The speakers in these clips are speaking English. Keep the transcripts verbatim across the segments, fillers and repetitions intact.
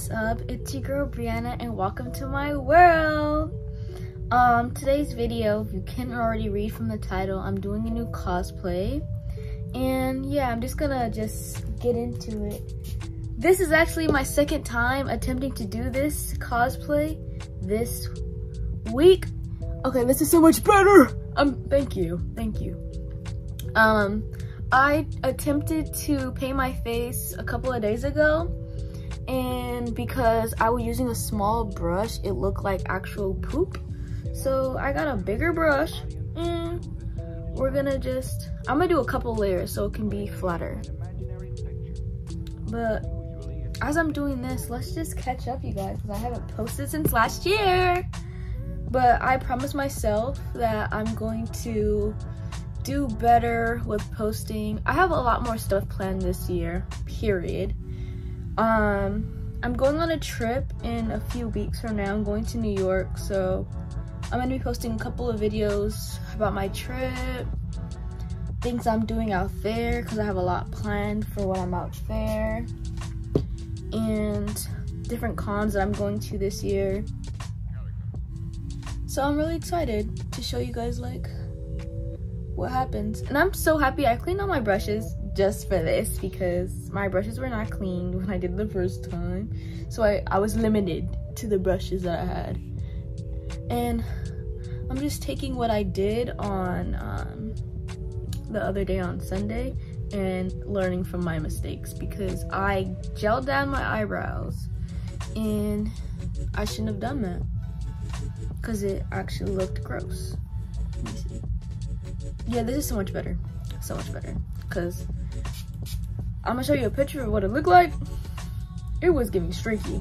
What's up? It's your girl Brianna and welcome to my world. Um, today's video, if you can already read from the title, I'm doing a new cosplay. And yeah, I'm just gonna just get into it. This is actually my second time attempting to do this cosplay this week. Okay, this is so much better. Um, thank you, thank you. Um, I attempted to paint my face a couple of days ago. And because I was using a small brush, it looked like actual poop. So I got a bigger brush and we're gonna just, I'm gonna do a couple layers so it can be flatter. But as I'm doing this, let's just catch up, you guys, because I haven't posted since last year. But I promised myself that I'm going to do better with posting. I have a lot more stuff planned this year, period. Um, I'm going on a trip in a few weeks from now. I'm going to New York, so I'm going to be posting a couple of videos about my trip, things I'm doing out there, because I have a lot planned for when I'm out there, and different cons that I'm going to this year. So I'm really excited to show you guys, like, what happens. And I'm so happy I cleaned all my brushes just for this, because my brushes were not cleaned when I did the first time, so I, I was limited to the brushes that I had. And I'm just taking what I did on um, the other day on Sunday and learning from my mistakes, because I gelled down my eyebrows and I shouldn't have done that because it actually looked gross. Let me see. Yeah, this is so much better, so much better, because I'm gonna show you a picture of what it looked like. It was giving streaky,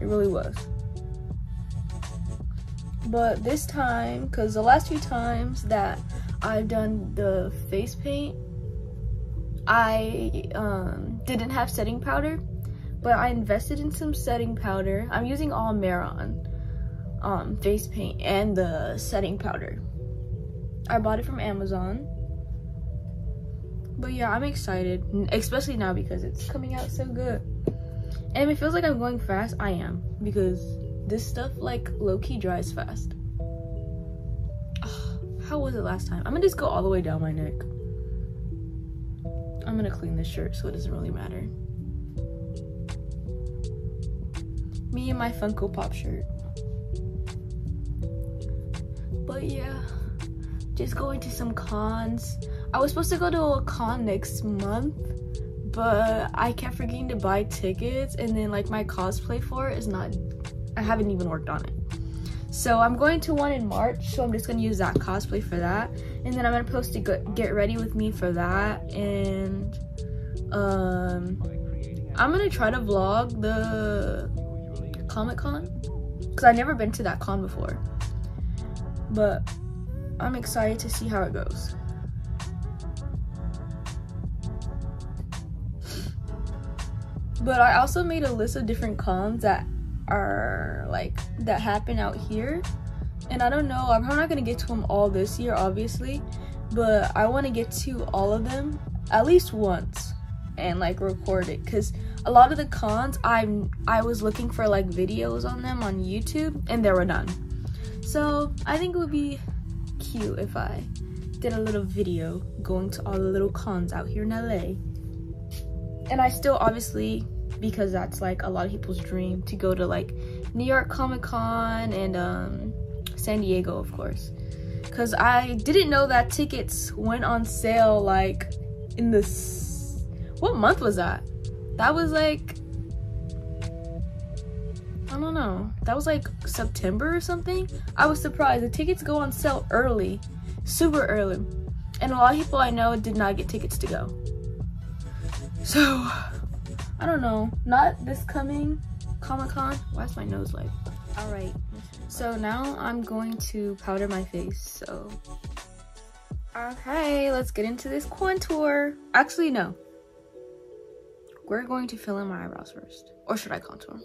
it really was. But this time, because the last few times that I've done the face paint, I um, didn't have setting powder, but I invested in some setting powder. I'm using all Mehron um, face paint and the setting powder. I bought it from Amazon. But yeah, I'm excited, especially now because it's coming out so good. And if it feels like I'm going fast, I am, because this stuff, like, low-key dries fast. Ugh, how was it last time? I'm gonna just go all the way down my neck. I'm gonna clean this shirt so it doesn't really matter. Me and my Funko Pop shirt. But yeah, just going to some cons. I was supposed to go to a con next month, but I kept forgetting to buy tickets, and then, like, my cosplay for it is not, I haven't even worked on it. So I'm going to one in March, so I'm just gonna use that cosplay for that, and then I'm gonna post to get ready with me for that. And um I'm gonna try to vlog the Comic Con, because I've never been to that con before, but I'm excited to see how it goes. But I also made a list of different cons that are, like, that happen out here. And I don't know, I'm probably not gonna get to them all this year, obviously, but I wanna get to all of them at least once and, like, record it. Cause a lot of the cons, I'm, I was looking for, like, videos on them on YouTube and they were none. So I think it would be cute if I did a little video going to all the little cons out here in L A. And I still, obviously, because that's, like, a lot of people's dream to go to, like, New York Comic Con and um, San Diego, of course. Because I didn't know that tickets went on sale, like, in the... S what month was that? That was, like... I don't know. That was, like, September or something? I was surprised. The tickets go on sale early. Super early. And a lot of people I know did not get tickets to go. So, I don't know, not this coming Comic-Con. Why is my nose like? All right, so now I'm going to powder my face, so. Okay, let's get into this contour. Actually, no. We're going to fill in my eyebrows first. Or should I contour?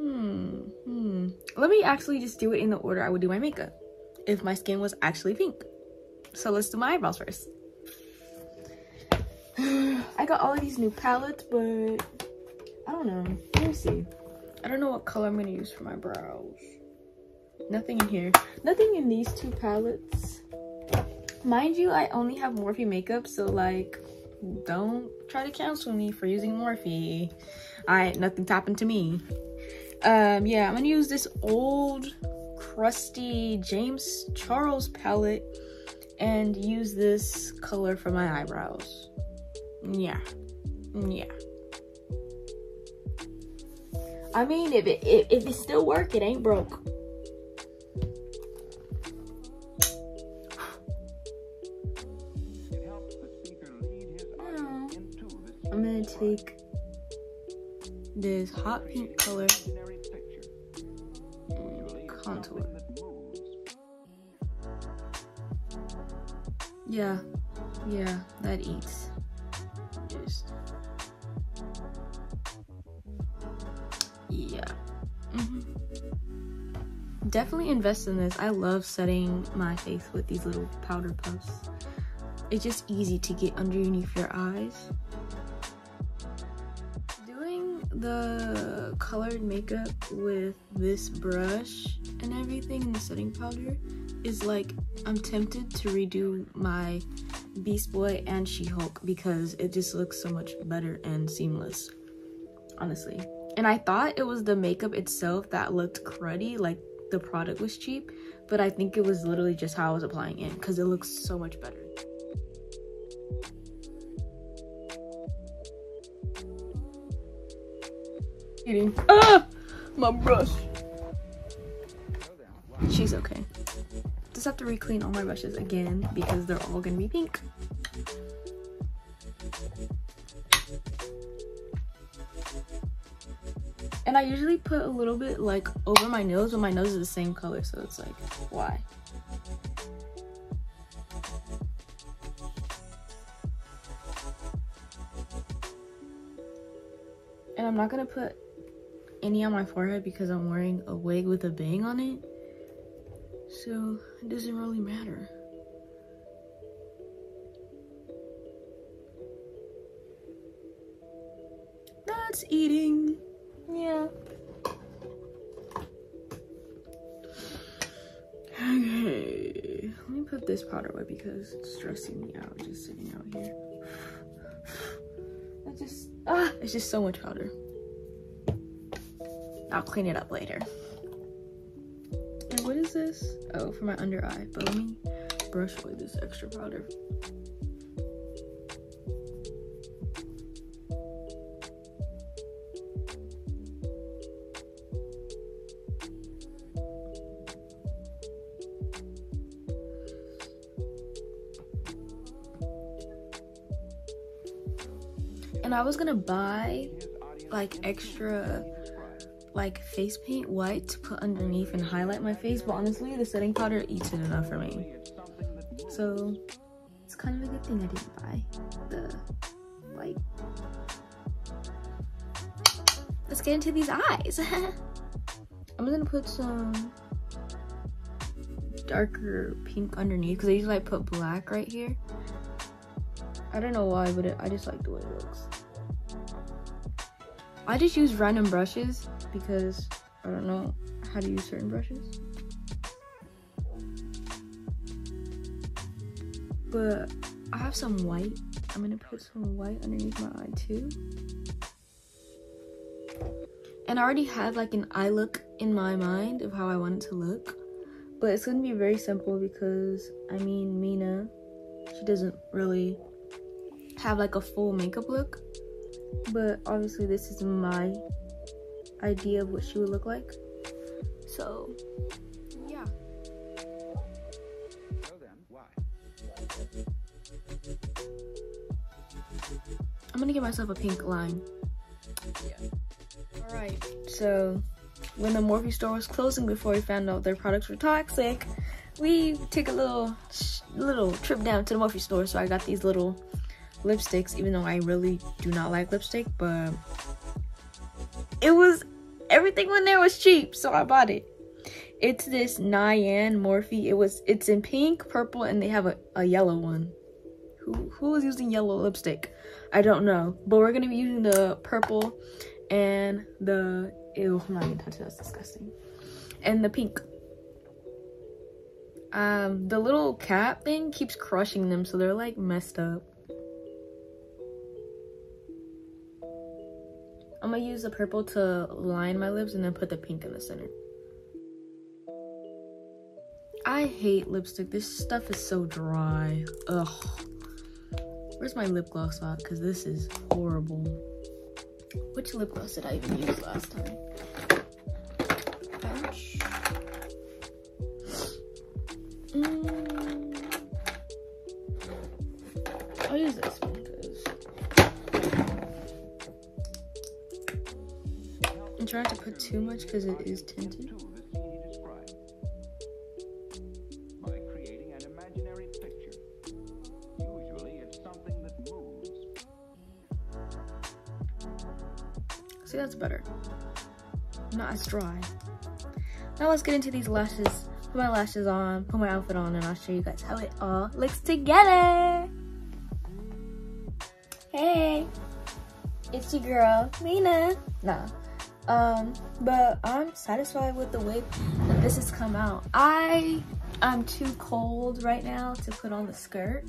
Hmm, hmm. Let me actually just do it in the order I would do my makeup if my skin was actually pink. So let's do my eyebrows first. I got all of these new palettes, but I don't know. We'll see. I don't know what color I'm going to use for my brows. Nothing in here. Nothing in these two palettes. Mind you, I only have Morphe makeup, so like, don't try to cancel me for using Morphe. I nothing's happened to me. Um, yeah, I'm gonna use this old, crusty James Charles palette and use this color for my eyebrows. Yeah, yeah. I mean, if it if, if it still work, it ain't broke. I'm gonna take this hot pink color and contour. Yeah, yeah, that eats. Just yeah. Mm-hmm. Definitely invest in this. I love setting my face with these little powder puffs. It's just easy to get underneath your eyes. The colored makeup with this brush and everything and the setting powder is like, I'm tempted to redo my Beast Boy and She-Hulk because it just looks so much better and seamless, honestly. And I thought it was the makeup itself that looked cruddy, like the product was cheap, but I think it was literally just how I was applying it because it looks so much better. Ah, my brush. She's okay. Just have to re-clean all my brushes again because they're all gonna be pink. And I usually put a little bit like over my nose, but my nose is the same color, so it's like, why? And I'm not gonna put any on my forehead because I'm wearing a wig with a bang on it, so it doesn't really matter. That's eating. Yeah. Okay, let me put this powder away because it's stressing me out just sitting out here. That's just ah, it's just so much powder. I'll clean it up later. And what is this? Oh, for my under eye. But let me brush away this extra powder. And I was gonna buy like extra like face paint white to put underneath and highlight my face, but honestly the setting powder eats it enough for me, so it's kind of a good thing I didn't buy the white. Let's get into these eyes. I'm gonna put some darker pink underneath because I usually like, put black right here. I don't know why, but it, I just like the way it looks. I just use random brushes because I don't know how to use certain brushes. But I have some white. I'm gonna put some white underneath my eye too. And I already have like an eye look in my mind of how I want it to look. But it's gonna be very simple because, I mean, Mina, she doesn't really have like a full makeup look. But obviously this is my idea of what she would look like, so yeah. So then, why? I'm gonna give myself a pink line. Yeah. Alright, so when the Morphe store was closing before we found out their products were toxic, we took a little, little trip down to the Morphe store, so I got these little lipsticks, even though I really do not like lipstick, but it was, everything in there was cheap, so I bought it. It's this Nyan Morphe. It was, it's in pink, purple, and they have a, a yellow one. Who who is using yellow lipstick? I don't know, but we're gonna be using the purple and the ew, I'm not even touching, that's disgusting. And the pink. Um, the little cap thing keeps crushing them, so they're like messed up. I'm gonna use the purple to line my lips and then put the pink in the center. I hate lipstick. This stuff is so dry. Ugh. Where's my lip gloss at? Because this is horrible. Which lip gloss did I even use last time? Ouch. Mm. I'll use this one because I'm trying to put too much because it is tinted. See, that's better. Not as dry. Now let's get into these lashes. Put my lashes on, put my outfit on, and I'll show you guys how it all looks together. Hey, it's your girl, Mina. Nah, um, but I'm satisfied with the way that this has come out. I am too cold right now to put on the skirt,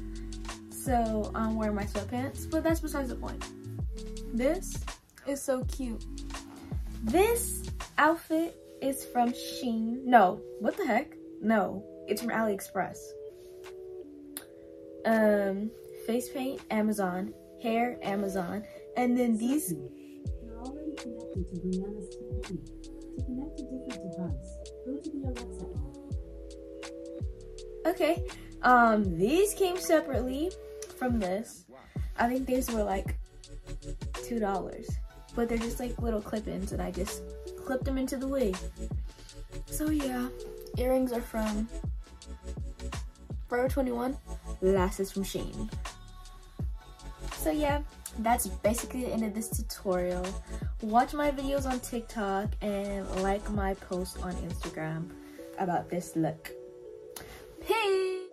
so I'm wearing my sweatpants, but that's besides the point. This is so cute. This outfit is from Shein. No, what the heck? No, it's from AliExpress. Um, face paint, Amazon. Hair, Amazon. And then these. You're already connected to Brianna's T V. To connect a different device, go to the Alexa app. Okay. Um, these came separately from this. I think these were like two dollars, but they're just like little clip-ins, and I just clip them into the wig. So yeah, earrings are from Forever twenty-one, lashes from Shein. So yeah, that's basically the end of this tutorial. Watch my videos on TikTok and like my post on Instagram about this look. Peace!